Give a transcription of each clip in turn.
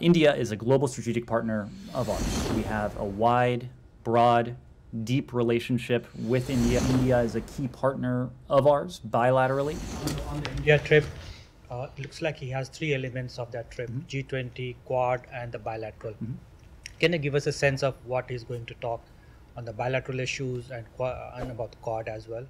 India is a global strategic partner of ours. We have a wide, broad, deep relationship with India. India is a key partner of ours bilaterally. On the India trip, it looks like he has three elements of that trip, mm-hmm. G20, Quad, and the bilateral. Mm-hmm. Can you give us a sense of what he's going to talk on the bilateral issues and about Quad as well?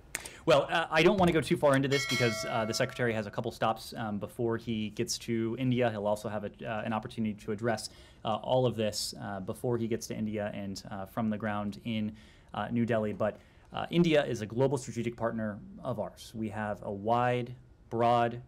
Well, I don't want to go too far into this because the Secretary has a couple stops before he gets to India. He'll also have an opportunity to address all of this before he gets to India and from the ground in New Delhi. But India is a global strategic partner of ours. We have a wide, broad,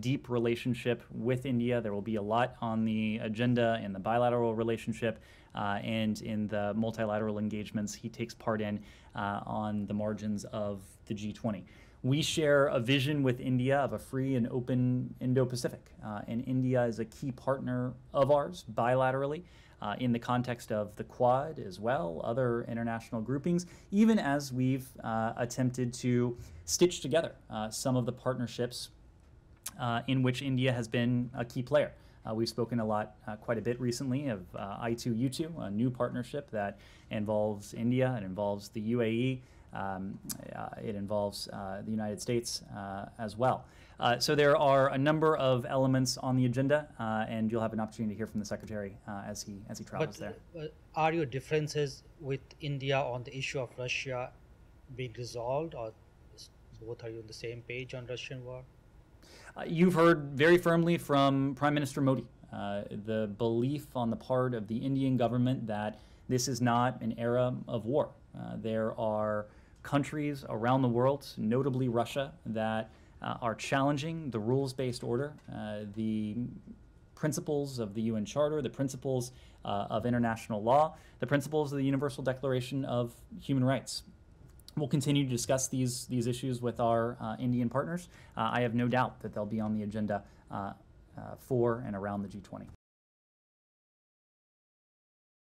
deep relationship with India. There will be a lot on the agenda in the bilateral relationship and in the multilateral engagements he takes part in on the margins of the G20. We share a vision with India of a free and open Indo-Pacific, and India is a key partner of ours bilaterally in the context of the Quad as well, other international groupings, even as we've attempted to stitch together some of the partnerships in which India has been a key player. We've spoken quite a bit recently of I2U2, a new partnership that involves India, it involves the UAE, it involves the United States as well. So there are a number of elements on the agenda, and you'll have an opportunity to hear from the Secretary as he travels there. Are your differences with India on the issue of Russia being resolved, or both are you on the same page on Russian war? You've heard very firmly from Prime Minister Modi the belief on the part of the Indian government that this is not an era of war. There are countries around the world, notably Russia, that are challenging the rules-based order, the principles of the UN Charter, the principles of international law, the principles of the Universal Declaration of Human Rights. We'll continue to discuss these issues with our Indian partners. I have no doubt that they'll be on the agenda for and around the G20.